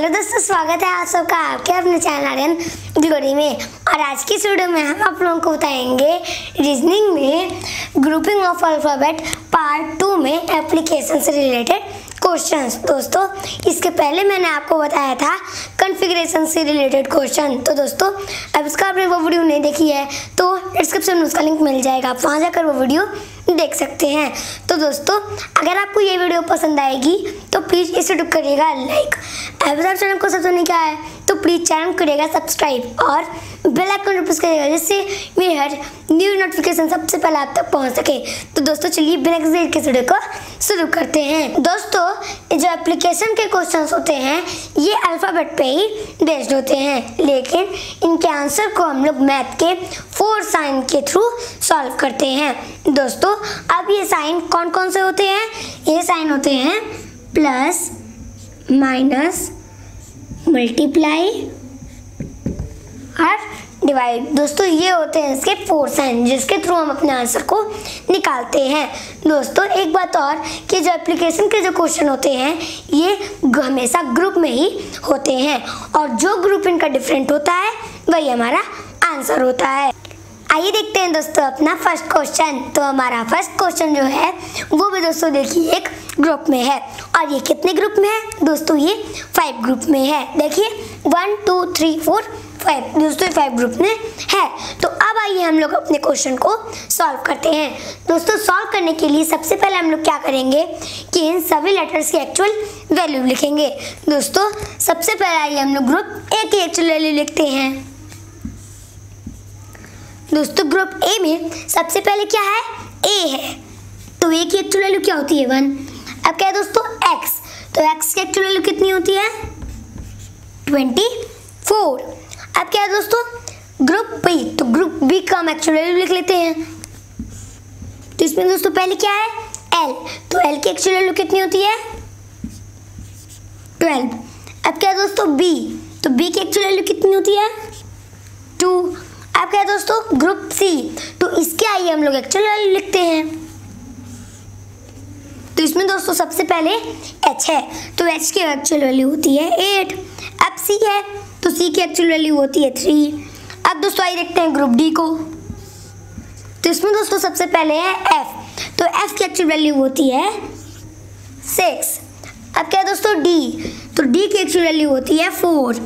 Hello दोस्तों, स्वागत है आप सबका आपके अपने चैनल RN ग्लोरी में। और आज की वीडियो में हम आप लोगों को बताएंगे रीजनिंग में ग्रुपिंग ऑफ अल्फ़ाबेट पार्ट 2 में एप्लीकेशन से रिलेटेड क्वेश्चंस। दोस्तों, इसके पहले मैंने आपको बताया था कॉन्फ़िगरेशन से रिलेटेड क्वेश्चन। तो दोस्तों, अब इसका आपने वो वीडियो नहीं देखी है तो डिस्क्रिप्शन में उसका लिंक मिल जाएगा, आप वहाँ जाकर वो वीडियो देख सकते हैं। तो दोस्तों, अगर आपको ये वीडियो पसंद आएगी तो प्लीज़ इसे टिप करिएगा लाइक। अगर चैनल को सबसे नहीं किया है तो प्लीज़ चैनल करिएगा सब्सक्राइब और बेल आइकन प्रेस करिएगा, जिससे मेरे हर न्यू नोटिफिकेशन सबसे पहले आप तक पहुंच सके। तो दोस्तों, चलिए बिना किसी वीडियो को शुरू करते हैं। दोस्तों, जो एप्लीकेशन के क्वेश्चन होते हैं ये अल्फ़ाबेट पे ही बेस्ड होते हैं, लेकिन इनके आंसर को हम लोग मैथ के 4 साइन के थ्रू सॉल्व करते हैं। दोस्तों, अब ये साइन कौन कौन से होते हैं? ये साइन होते हैं प्लस, माइनस, मल्टीप्लाई और डिवाइड। दोस्तों, ये होते हैं इसके 4 साइन जिसके थ्रू हम अपने आंसर को निकालते हैं। दोस्तों, एक बात और कि जो एप्लीकेशन के जो क्वेश्चन होते हैं ये हमेशा ग्रुप में ही होते हैं और जो ग्रुप इनका डिफरेंट होता है वही हमारा आंसर होता है। आइए देखते हैं दोस्तों अपना फर्स्ट क्वेश्चन। तो हमारा फर्स्ट क्वेश्चन जो है वो भी दोस्तों देखिए एक ग्रुप में है। और ये कितने ग्रुप में है दोस्तों? ये 5 ग्रुप में है। देखिए 1 2 3 4 5, दोस्तों 5 ग्रुप में है। तो अब आइए हम लोग अपने क्वेश्चन को सॉल्व करते हैं। दोस्तों, सॉल्व करने के लिए सबसे पहले हम लोग क्या करेंगे कि इन सभी लेटर्स की एक्चुअल वैल्यू लिखेंगे। दोस्तों, सबसे पहले आइए हम लोग ग्रुप ए की एक्चुअल वैल्यू लिखते हैं। दोस्तों, ग्रुप ए में सबसे पहले क्या है? ए है, तो ए की एक्चुअल वैल्यू क्या होती है? 1। अब क्या है दोस्तों? एक्स। तो एक्स की एक्चुअल वैल्यू कितनी होती है? 24। अब क्या है दोस्तों? Group B. तो ग्रुप बी का हम एक्चुअल वैल्यू लिख लेते हैं। तो इसमें दोस्तों पहले क्या है? एल। तो एल की एक्चुअल वैल्यू कितनी होती है? 12। अब क्या है दोस्तों? बी। तो बी की एक्चुअल वैल्यू कितनी होती है? 2। अब क्या है दोस्तों? Group C. तो इसके आइए हम लोग एक्चुअल वैल्यू लिखते हैं। तो इसमें दोस्तों सबसे पहले एच है, तो एच की एक्चुअल वैल्यू होती है 8। अब सी है, तो सी की एक्चुअल वैल्यू होती है 3। अब दोस्तों आइए देखते हैं ग्रुप डी को। तो इसमें दोस्तों सबसे पहले है एफ, तो एफ की एक्चुअल वैल्यू होती है 6। अब क्या है दोस्तों? डी। तो डी की एक्चुअल वैल्यू होती है 4।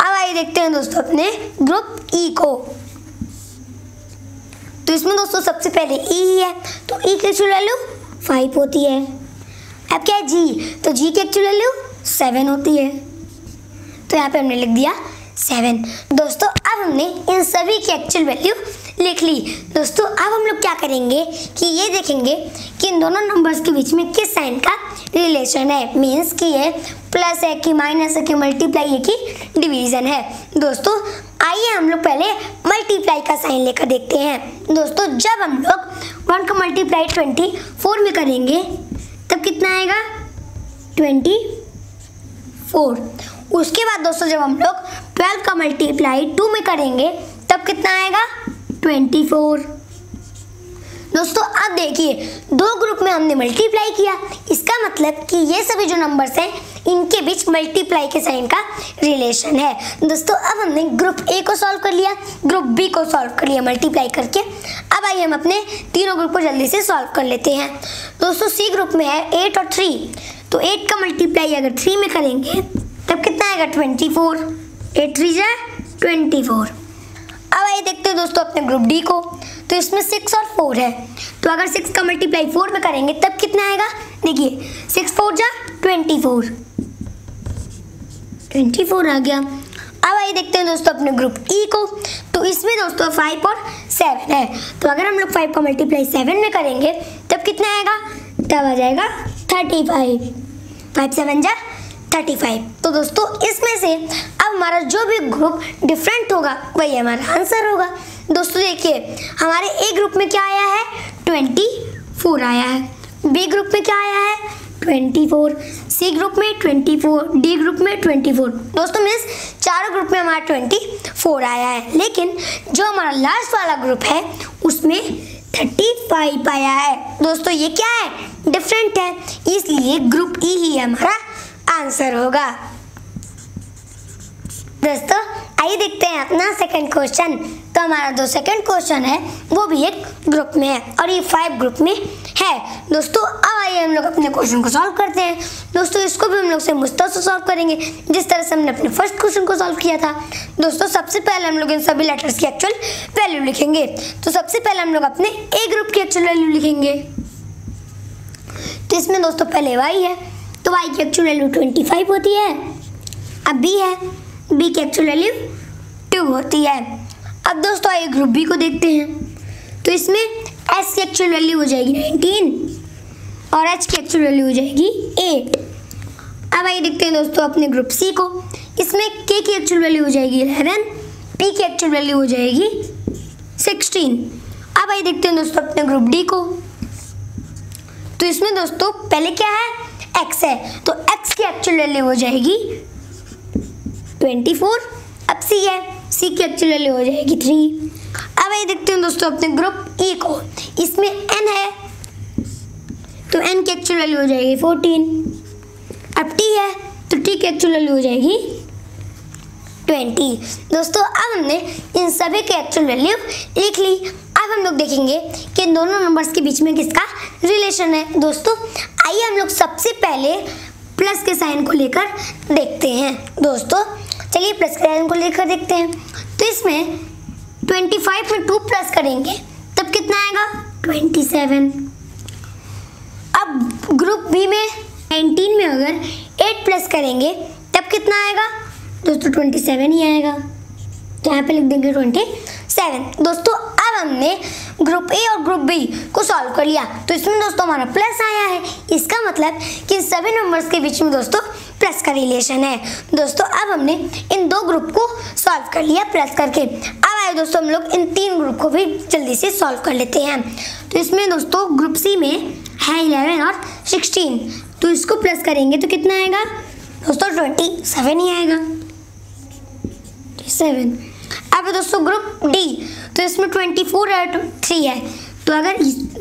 अब आइए देखते हैं दोस्तों अपने ग्रुप ई को। तो इसमें दोस्तों सबसे पहले ई है, तो ई की एक्चुअल वैल्यू 5 होती है। अब क्या है? जी। तो जी की एक्चुअल वैल्यू 7 होती है, तो यहाँ पे हमने लिख दिया 7। दोस्तों, अब हमने इन सभी की एक्चुअल वैल्यू लिख ली। दोस्तों, अब हम लोग क्या करेंगे कि ये देखेंगे कि इन दोनों नंबर्स के बीच में किस साइन का रिलेशन है, मीन्स कि ये प्लस है कि माइनस है कि मल्टीप्लाई है कि डिवीज़न है। दोस्तों, आइए हम लोग पहले मल्टीप्लाई का साइन लेकर देखते हैं। दोस्तों, जब हम लोग 1 का मल्टीप्लाई 24 में करेंगे तब कितना आएगा? 24। उसके बाद दोस्तों जब हम लोग 12 का मल्टीप्लाई 2 में करेंगे तब कितना आएगा? 24। दोस्तों, अब देखिए 2 ग्रुप में हमने मल्टीप्लाई किया, इसका मतलब कि ये सभी जो नंबर्स हैं इनके बीच मल्टीप्लाई के साइन का रिलेशन है। दोस्तों, अब हमने ग्रुप ए को सॉल्व कर लिया, ग्रुप बी को सॉल्व कर लिया मल्टीप्लाई करके। अब आइए हम अपने तीनों ग्रुप को जल्दी से सॉल्व कर लेते हैं। दोस्तों, सी ग्रुप में है 8 और 3, तो 8 का मल्टीप्लाई अगर 3 में करेंगे तब कितना आएगा? 24। 8 3 24। अब आइए देखते हैं दोस्तों अपने ग्रुप डी को। तो इसमें 6 और 4 है, तो अगर 6 का मल्टीप्लाई 4 में करेंगे तब कितना आएगा? देखिए 6 4 जा 24, 24 आ गया। अब आइए देखते हैं दोस्तों अपने ग्रुप ई को। तो इसमें दोस्तों 5 और 7 है, तो अगर हम लोग 5 का मल्टीप्लाई 7 में करेंगे तब कितना आएगा? तब आ जाएगा 35। 5 7 जा 35। तो दोस्तों इसमें से अब हमारा जो भी ग्रुप डिफरेंट होगा वही हमारा आंसर होगा। दोस्तों देखिए हमारे ए ग्रुप में क्या आया है? 24 आया है। बी ग्रुप में क्या आया है? 24। सी ग्रुप में 24। डी ग्रुप में 24। दोस्तों मीन्स चारों ग्रुप में हमारा 24 आया है, लेकिन जो हमारा लास्ट वाला ग्रुप है उसमें 35 आया है। दोस्तों ये क्या है? डिफरेंट है, इसलिए ग्रुप ई ही हमारा आंसर होगा। दोस्तों आइए देखते हैं अपना सेकंड क्वेश्चन। तो हमारा जो सेकंड क्वेश्चन है वो भी एक ग्रुप में है और ये 5 ग्रुप में है। दोस्तों अब आइए हम लोग अपने क्वेश्चन को सॉल्व करते हैं। दोस्तों इसको भी हम लोग से मुश्किल से सॉल्व करेंगे जिस तरह से हमने अपने फर्स्ट क्वेश्चन को सॉल्व किया था। दोस्तों सबसे पहले हम लोग इन सभी लेटर्स की एक्चुअल वैल्यू लिखेंगे। तो सबसे पहले हम लोग अपने ए ग्रुप की एक्चुअल वैल्यू लिखेंगे। तो इसमें दोस्तों पहले वाई है तो वाई की एक्चुअल वैल्यू 25 होती है। अब बी है, बी की एक्चुअल वैल्यू 2 होती है। अब दोस्तों आइए ग्रुप बी को देखते हैं। तो इसमें एस की एक्चुअल वैल्यू हो जाएगी 19 और एच की एक्चुअल वैल्यू हो जाएगी 8। अब आइए देखते हैं दोस्तों अपने ग्रुप सी को। इसमें के की एक्चुअल वैल्यू हो जाएगी 11, पी की एक्चुअल वैल्यू हो जाएगी 16। अब आइए देखते हैं दोस्तों अपने ग्रुप डी को। तो इसमें दोस्तों पहले क्या है, एक्स है तो एक्स की एक्चुअल वैल्यू हो जाएगी 24। अब सी है, सी की एक्चुअल वैल्यू हो जाएगी 3। अब ये देखते हैं दोस्तों अपने ग्रुप ई को। इसमें एन है तो एन की एक्चुअल वैल्यू हो जाएगी 14। अब टी है तो टी की एक्चुअल वैल्यू हो जाएगी 20। दोस्तों अब हमने इन सभी के एक्चुअल वैल्यू लिख ली। अब हम लोग देखेंगे कि इन दोनों नंबर्स के बीच में किसका रिलेशन है। दोस्तों आइए हम लोग सबसे पहले प्लस के साइन को लेकर देखते हैं। दोस्तों चलिए प्लस के साइन को लेकर देखते हैं। तो इसमें 25 में 2 प्लस करेंगे तब कितना आएगा, 27। अब ग्रुप बी में 19 में अगर 8 प्लस करेंगे तब कितना आएगा, दोस्तों 27 ही आएगा। तो यहाँ पे लिख देंगे 27। दोस्तों अब हमने ग्रुप ए और ग्रुप बी को सॉल्व कर लिया। तो इसमें दोस्तों हमारा प्लस आया है, इसका मतलब कि सभी नंबर्स के बीच में दोस्तों प्लस का रिलेशन है। दोस्तों अब हमने इन 2 ग्रुप को सॉल्व कर लिया प्लस करके। अब आए दोस्तों हम लोग इन 3 ग्रुप को भी जल्दी से सॉल्व कर लेते हैं। तो इसमें दोस्तों ग्रुप सी में है 11 और 16। तो इसको प्लस करेंगे तो कितना आएगा, दोस्तों 27 ही आएगा, 7। अब दोस्तों ग्रुप डी, तो इसमें 24 और 3 है तो अगर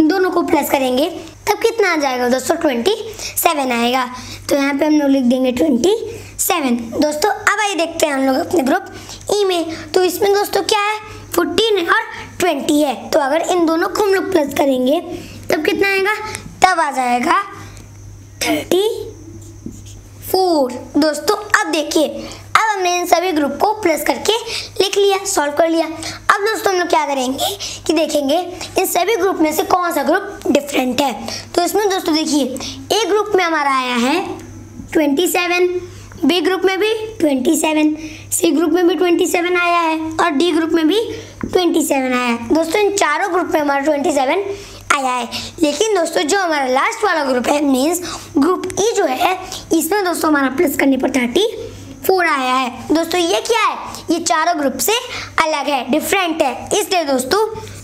दोनों को प्लस करेंगे तब कितना आ जाएगा, दोस्तों 27 आएगा। तो यहाँ पे हम लोग लिख देंगे 27। दोस्तों अब आइए देखते हैं हम लोग अपने ग्रुप ई में। तो इसमें दोस्तों क्या है, 14 और 20 है तो अगर इन दोनों को हम लोग प्लस करेंगे तब कितना आएगा, तब आ जाएगा 34। दोस्तों अब देखिए अब हमने इन सभी ग्रुप को प्लस करके लिख लिया, सॉल्व कर लिया। अब दोस्तों हम लोग क्या करेंगे कि देखेंगे इन सभी ग्रुप में से कौन सा ग्रुप डिफरेंट है। तो इसमें दोस्तों देखिए ए ग्रुप में हमारा आया है 27, बी ग्रुप में भी 27, सी ग्रुप में भी 27 आया है और डी ग्रुप में भी 27 आया है। दोस्तों इन चारों ग्रुप में हमारा 27 आया है। लेकिन दोस्तों जो हमारा लास्ट वाला ग्रुप है मीन्स ग्रुप ई जो है, इसमें दोस्तों हमारा प्लस करने पर 34 आया है। दोस्तों ये क्या है, ये चारों ग्रुप से अलग है, डिफरेंट है, इसलिए दोस्तों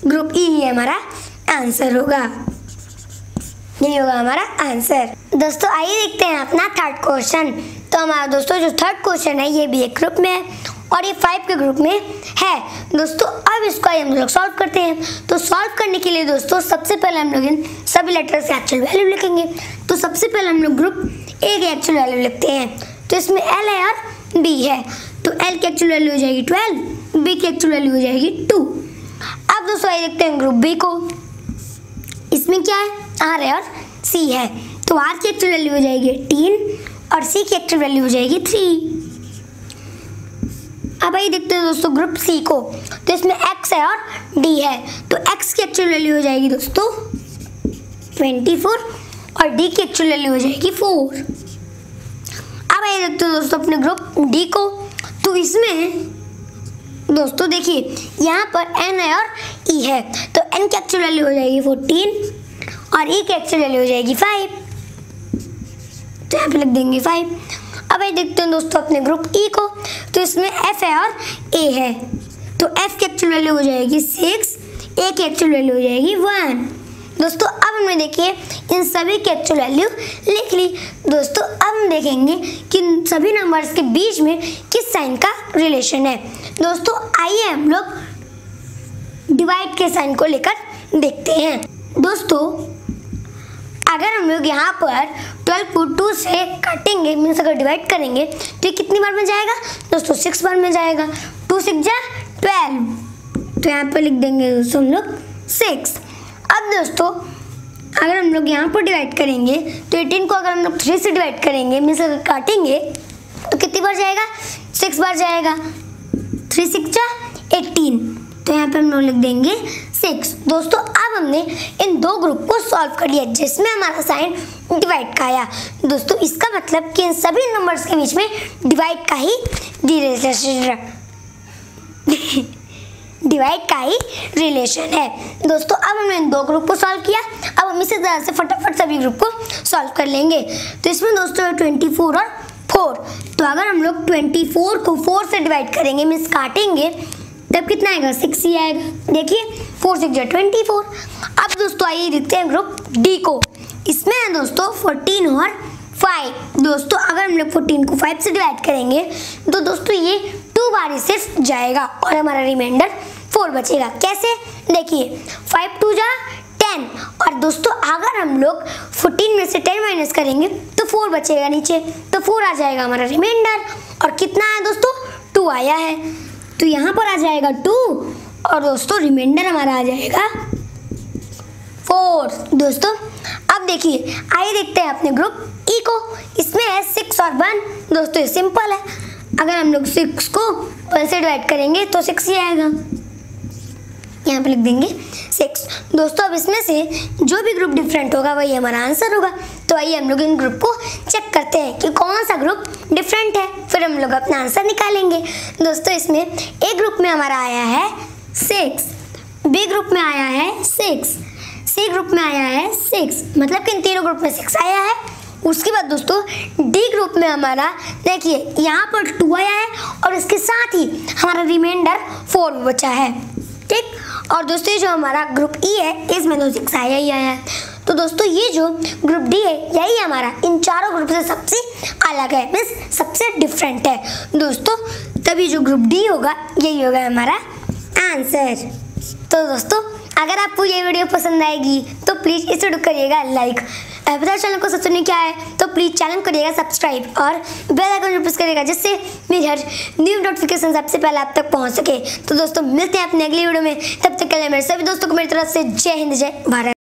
ग्रुप ई ही हमारा आंसर होगा, यही होगा हमारा आंसर। दोस्तों आइए देखते हैं अपना थर्ड क्वेश्चन। तो हमारा दोस्तों जो थर्ड क्वेश्चन है ये भी एक ग्रुप में है और ये 5 के ग्रुप में है। दोस्तों अब इसको हम लोग सॉल्व करते हैं। तो सॉल्व करने के लिए दोस्तों सबसे पहले हम लोग इन सभी लेटर्स से एक्चुअल वैल्यू लिखेंगे। तो सबसे पहले हम लोग ग्रुप ए की एक्चुअल वैल्यू लिखते हैं। तो इसमें L है और B है तो L की एक्चुअल वैल्यू हो जाएगी 12, B की एक्चुअल वैल्यू हो जाएगी 2। अब दोस्तों आइए देखते हैं ग्रुप B को। इसमें क्या है, R है और C है तो R की एक्चुअल वैल्यू हो जाएगी 18 और C की एक्चुअल वैल्यू हो जाएगी 3। अब आइए देखते हैं दोस्तों ग्रुप C को। तो इसमें X है और D है तो X की एक्चुअल वैल्यू हो जाएगी दोस्तों 24 और D की एक्चुअल वैल्यू हो जाएगी 4। अब आइए देखते हैं दोस्तों अपने ग्रुप डी को। तो इसमें दोस्तों देखिए यहाँ पर एन है और ई है तो एन की एक्चुअल वैल्यू हो जाएगी 14 और ई की एक्चुअल वैल्यू हो जाएगी 5। तो यहाँ पे लिख देंगे 5। अब आइए देखते हैं दोस्तों अपने ग्रुप ई को। तो इसमें एफ है और ए है तो एफ की एक्चुअल वैल्यू हो जाएगी 6, ए की एक्चुअल वैल्यू हो जाएगी 1। दोस्तों अब हमने देखिए इन सभी की एक्चुअल वैल्यू लिख ली। दोस्तों अब हम देखेंगे कि इन सभी नंबर्स के बीच में किस साइन का रिलेशन है। दोस्तों आइए हम लोग डिवाइड के साइन को लेकर देखते हैं। दोस्तों अगर हम लोग यहाँ पर 12 को 2 से काटेंगे मीन्स अगर डिवाइड करेंगे तो ये कितनी बार में जाएगा दोस्तों, 6 बार में जाएगा। 2 6 जा 12, तो यहाँ पर लिख देंगे दोस्तों हम लोग 6। अब दोस्तों अगर हम लोग यहाँ पर डिवाइड करेंगे तो 18 को अगर हम लोग 3 से डिवाइड करेंगे मीन्स अगर काटेंगे तो कितनी बार जाएगा, 6 बार जाएगा। 3 6 जा 18, तो यहाँ पर हम लोग लिख देंगे 6। दोस्तों अब हमने इन दो ग्रुप को सॉल्व कर लिया जिसमें हमारा साइन डिवाइड का आया। दोस्तों इसका मतलब कि इन सभी नंबर्स के बीच में डिवाइड का ही रिलेशन है। दोस्तों अब हमने इन दो ग्रुप को सॉल्व किया, अब हम इसी तरह से फटाफट सभी ग्रुप को सॉल्व कर लेंगे। तो इसमें दोस्तों 24 और 4, तो अगर हम लोग 24 को 4 से डिवाइड करेंगे मीन्स काटेंगे तब कितना आएगा, 6 ही आएगा। देखिए 4 6 24। अब दोस्तों आइए देखते हैं ग्रुप डी को। इसमें है दोस्तों 14 और 5। दोस्तों अगर हम लोग 14 को 5 से डिवाइड करेंगे तो दोस्तों ये 2 बार ही सिर्फ जाएगा और हमारा रिमाइंडर 4 बचेगा। कैसे, देखिए 5 2 जा 10, और दोस्तों अगर हम लोग 14 में से 10 माइनस करेंगे तो 4 बचेगा नीचे, तो 4 आ जाएगा हमारा रिमाइंडर। और कितना आया दोस्तों, 2 आया है, तो यहाँ पर आ जाएगा 2 और दोस्तों रिमाइंडर हमारा आ जाएगा 4। दोस्तों अब देखिए आइए देखते हैं अपने ग्रुप ई को। इसमें है 6 और 1। दोस्तों ये सिंपल है, अगर हम लोग 6 को 1 से डिवाइड करेंगे तो 6 ही आएगा, यहाँ पे लिख देंगे 6। दोस्तों अब इसमें से जो भी ग्रुप डिफरेंट होगा वही हमारा आंसर होगा। तो आइए हम लोग इन ग्रुप को चेक करते हैं कि कौन सा ग्रुप डिफरेंट है, फिर हम लोग अपना आंसर निकालेंगे। दोस्तों इसमें ए ग्रुप में हमारा आया है 6, बी ग्रुप में आया है 6, सी ग्रुप में आया है 6, मतलब कि इन तीनों ग्रुप में 6 आया है। उसके बाद दोस्तों डी ग्रुप में हमारा देखिए यहाँ पर 2 आया है और इसके साथ ही हमारा रिमाइंडर 4 बचा है, ठीक। और दोस्तों जो हमारा ग्रुप ई है इसमें तो 6 आया ही आया है। तो दोस्तों ये जो ग्रुप डी है यही हमारा इन चारों ग्रुप से सबसे अलग है, मीन्स सबसे डिफरेंट है। दोस्तों तभी जो ग्रुप डी होगा यही होगा हमारा आंसर। तो दोस्तों अगर आपको ये वीडियो पसंद आएगी तो प्लीज़ इसे करिएगा लाइक, अगर चैनल को सब्सक्राइब नहीं किया है तो प्लीज़ चैनल करिएगा सब्सक्राइब और बेल आइकन को प्रेस करिएगा जिससे मेरी हर न्यू नोटिफिकेशन सबसे पहले आप तक पहुंच सके। तो दोस्तों मिलते हैं अपने अगली वीडियो में, तब तक के लिए मेरे सभी दोस्तों को मेरी तरफ से जय हिंद जय भारत।